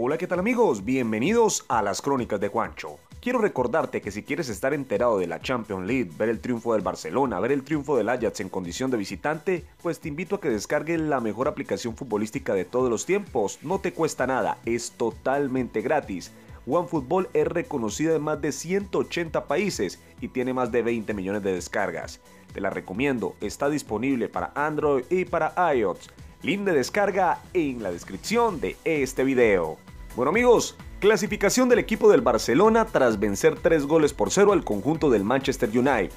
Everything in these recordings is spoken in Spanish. Hola, ¿qué tal amigos? Bienvenidos a las Crónicas de Juancho. Quiero recordarte que si quieres estar enterado de la Champions League, ver el triunfo del Barcelona, ver el triunfo del Ajax en condición de visitante, pues te invito a que descargues la mejor aplicación futbolística de todos los tiempos. No te cuesta nada, es totalmente gratis. OneFootball es reconocida en más de 180 países y tiene más de 20 millones de descargas. Te la recomiendo, está disponible para Android y para iOS. Link de descarga en la descripción de este video. Bueno amigos, clasificación del equipo del Barcelona tras vencer 3-0 al conjunto del Manchester United.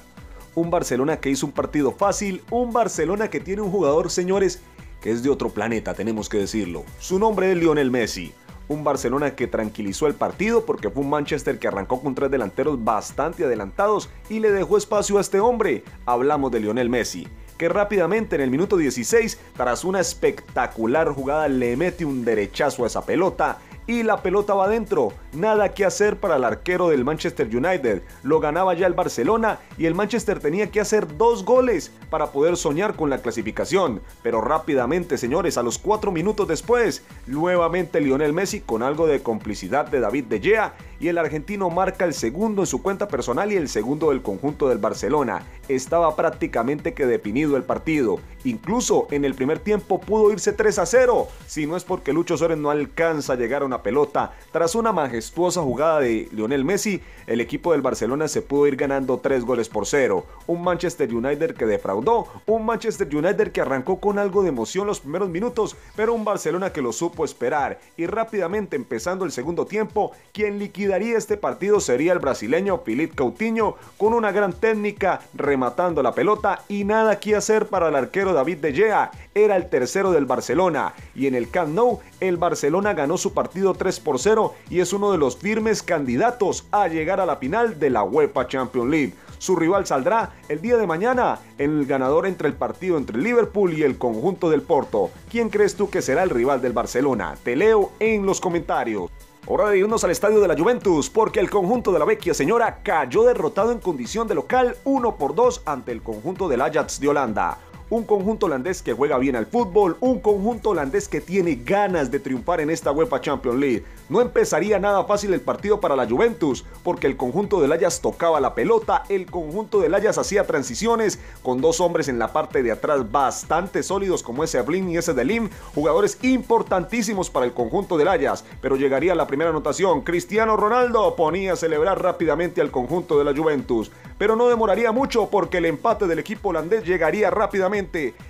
Un Barcelona que hizo un partido fácil, un Barcelona que tiene un jugador, señores, que es de otro planeta, tenemos que decirlo. Su nombre es Lionel Messi. Un Barcelona que tranquilizó el partido porque fue un Manchester que arrancó con tres delanteros bastante adelantados y le dejó espacio a este hombre. Hablamos de Lionel Messi, que rápidamente en el minuto 16, tras una espectacular jugada, le mete un derechazo a esa pelota y la pelota va adentro. Nada que hacer para el arquero del Manchester United. Lo ganaba ya el Barcelona y el Manchester tenía que hacer 2 goles para poder soñar con la clasificación. Pero rápidamente, señores, a los 4 minutos después, nuevamente Lionel Messi, con algo de complicidad de David De Gea, y el argentino marca el segundo en su cuenta personal y el segundo del conjunto del Barcelona. Estaba prácticamente que definido el partido. Incluso en el primer tiempo pudo irse 3-0, si no es porque Lucho Suárez no alcanza a llegar a una pelota. Tras una majestuosa jugada de Lionel Messi, el equipo del Barcelona se pudo ir ganando 3-0. Un Manchester United que defraudó, un Manchester United que arrancó con algo de emoción los primeros minutos, pero un Barcelona que lo supo esperar. Y rápidamente, empezando el segundo tiempo, quien liquidaría este partido sería el brasileño Philippe Coutinho, con una gran técnica rematando la pelota, y nada que hacer para el arquero David De Gea. Era el tercero del Barcelona, y en el Camp Nou el Barcelona ganó su partido 3-0 y es uno de los firmes candidatos a llegar a la final de la UEFA Champions League. Su rival saldrá el día de mañana, el ganador entre el partido entre Liverpool y el conjunto del Porto. ¿Quién crees tú que será el rival del Barcelona? Te leo en los comentarios. Hora de irnos al estadio de la Juventus, porque el conjunto de la Vecchia Señora cayó derrotado en condición de local 1-2 ante el conjunto del Ajax de Holanda. Un conjunto holandés que juega bien al fútbol, un conjunto holandés que tiene ganas de triunfar en esta UEFA Champions League. No empezaría nada fácil el partido para la Juventus, porque el conjunto del Ajax tocaba la pelota, el conjunto del Ajax hacía transiciones, con 2 hombres en la parte de atrás bastante sólidos como ese Blin y ese de Lim, jugadores importantísimos para el conjunto del Ajax. Pero llegaría la primera anotación, Cristiano Ronaldo ponía a celebrar rápidamente al conjunto de la Juventus. Pero no demoraría mucho porque el empate del equipo holandés llegaría rápidamente.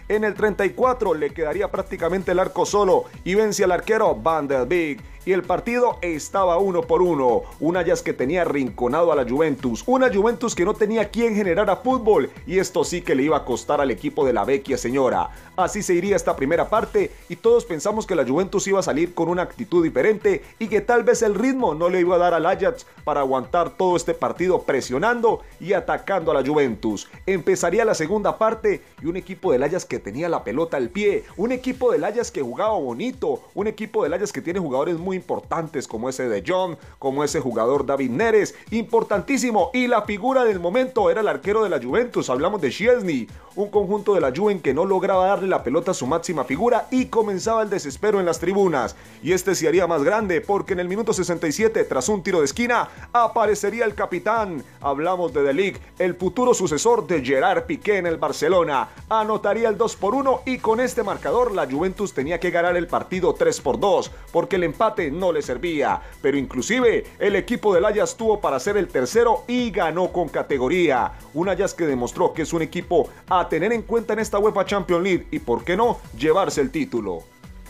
En el 34 le quedaría prácticamente el arco solo y vence al arquero Van der Beek. Y el partido estaba 1-1. Un Ajax que tenía arrinconado a la Juventus, una Juventus que no tenía quien generara fútbol, y esto sí que le iba a costar al equipo de la Vecchia Señora. Así se iría esta primera parte y todos pensamos que la Juventus iba a salir con una actitud diferente y que tal vez el ritmo no le iba a dar al Ajax para aguantar todo este partido presionando y atacando a la Juventus. Empezaría la segunda parte y un equipo del Ajax que tenía la pelota al pie, un equipo del Ajax que jugaba bonito, un equipo del Ajax que tiene jugadores muy importantes como ese de Jong, como ese jugador David Neres, importantísimo, y la figura del momento era el arquero de la Juventus, hablamos de Szczesny. Un conjunto de la Juven que no lograba darle la pelota a su máxima figura y comenzaba el desespero en las tribunas, y este se haría más grande porque en el minuto 67, tras un tiro de esquina, aparecería el capitán, hablamos de De Ligt, el futuro sucesor de Gerard Piqué en el Barcelona. Anotaría el 2-1 y con este marcador la Juventus tenía que ganar el partido 3-2 porque el empate no le servía, pero inclusive el equipo del Ajax tuvo para ser el tercero y ganó con categoría. Un Ajax que demostró que es un equipo a tener en cuenta en esta UEFA Champions League y por qué no llevarse el título.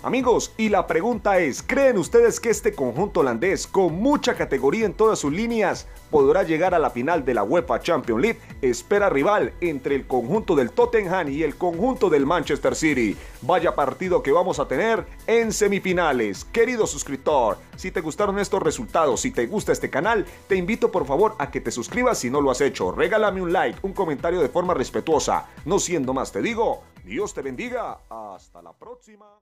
Amigos, y la pregunta es, ¿creen ustedes que este conjunto holandés, con mucha categoría en todas sus líneas, podrá llegar a la final de la UEFA Champions League? Espera rival entre el conjunto del Tottenham y el conjunto del Manchester City. Vaya partido que vamos a tener en semifinales. Querido suscriptor, si te gustaron estos resultados, si te gusta este canal, te invito por favor a que te suscribas si no lo has hecho. Regálame un like, un comentario de forma respetuosa. No siendo más te digo, Dios te bendiga. Hasta la próxima.